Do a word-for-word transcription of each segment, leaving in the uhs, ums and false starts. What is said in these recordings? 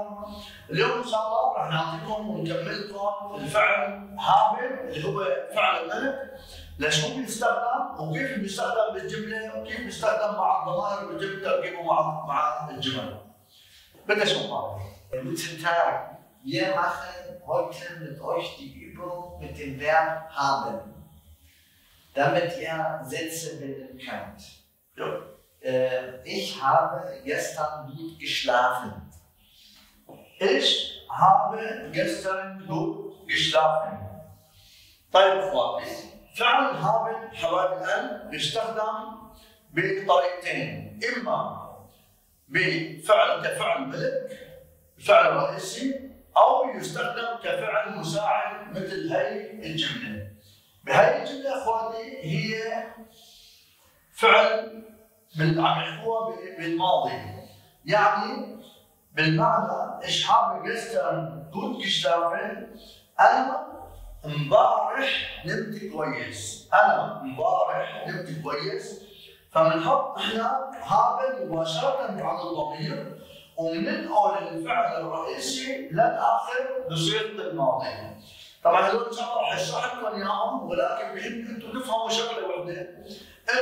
عليكم. اليوم ان شاء الله راح نعطيكم ونكمل لكم الفعل هابم اللي هو فعل الملك، لشو بيستخدم وكيف بيستخدم بالجمله وكيف بيستخدم مع الظواهر وبيتم تركيبه مع مع الجمل. بدنا نشوف معه. Guten Tag. Wir machen heute mit euch die Übung mit dem Verb haben, damit ihr Sätze bilden könnt. Ja. Äh, ich habe gestern gut geschlafen. Ich habe gestern gut geschlafen. طيب اخواني، فعل haben حوالي الآن بيستخدم بطريقتين، إما بفعل كفعل ملك، فعل رئيسي، أو يستخدم كفعل مساعد مثل هاي الجملة. بهاي الجملة أخواني هي فعل عم يحكوها بالماضي، يعني بالمعنى إيش هاب جسترن جود جشتافن، أنا امبارح نمت كويس، أنا امبارح نمت كويس، فبنحط إحنا هابل مباشرة على الضمير ومننقل الفعل الرئيسي للاخر بصيغه الماضي. طبعا هذول ان شاء الله رح اشرح لكم اياهم، ولكن بيهم انتم تفهموا شغله وحده،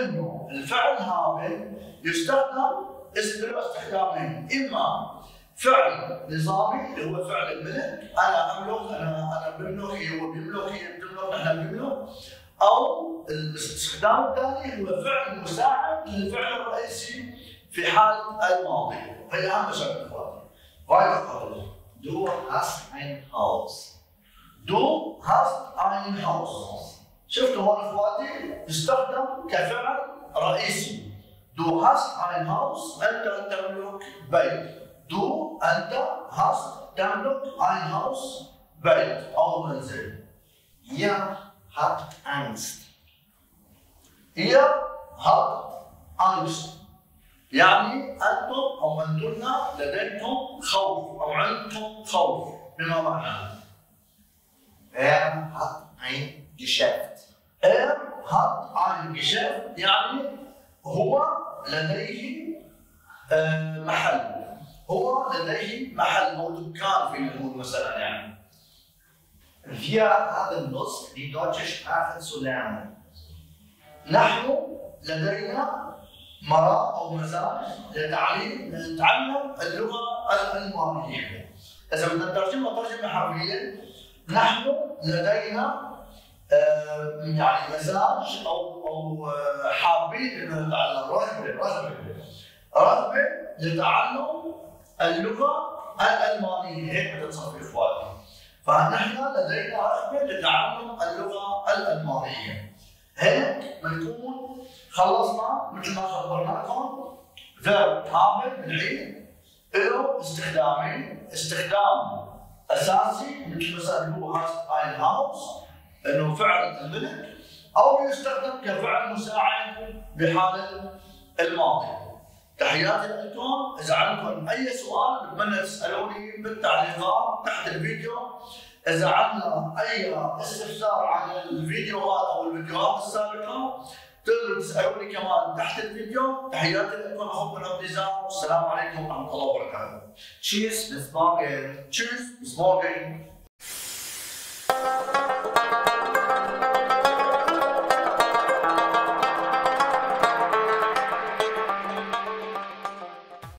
انه الفعل هذا يستخدم له استخدامين، اما فعل نظامي اللي هو فعل الملك، انا املك، انا انا بملك، هي هو بيملك، هي بتملك، نحن بنملك، او الاستخدام الثاني هو فعل مساعد للفعل الرئيسي في حاله الماضي. هي أهم شغلة أخواني. weiter. Du hast ein Haus. Du hast ein Haus. شفتوا هون أخواتي بيستخدم كفعل رئيسي. Du hast ein Haus، أنت تملك بيت. Du أنت hast تملك ein Haus، بيت أو منزل. Ihr habt Angst. Ihr habt Angst. يعني انتم او انتن لديكم خوف او عندكم خوف. بما معناه er hat ein Geschäft. er hat ein Geschäft يعني هو لديه محل، هو لديه محل او دكان فينا نقول مثلا. يعني wir haben Lust die deutsche Sprache zu lernen. نحن لدينا مرة أو مزاج لتعليم نتعلم اللغة الألمانية. إذا بدنا نترجمها ترجمة حرفية، نحن لدينا يعني مزاج أو أو حابين إنه نتعلم، رغبة رغبة رغبة لتعلم اللغة الألمانية، هيك بتصفي إخواني. فنحن لدينا رغبة لتعلم اللغة الألمانية. هيك بنكون خلصنا مثل ما خبرناكم فيرب هابن بنعيد له استخدامين، استخدام اساسي مثل مثلا هو هاست اين هاوس انه فعل الملك، او يستخدم كفعل مساعد بحاله الماضي. تحياتي لكم، اذا عندكم اي سؤال بتمنى تسالوني بالتعليقات تحت الفيديو. إذا عندنا أي استفسار عن الفيديوهات أو الفيديوهات السابقة تقدروا تسألوني كمان تحت الفيديو. تحياتي لكم أخوكم عبد النزار، والسلام عليكم ورحمة الله وبركاته. تشيس بس مورجن. تشيس بس مورجن.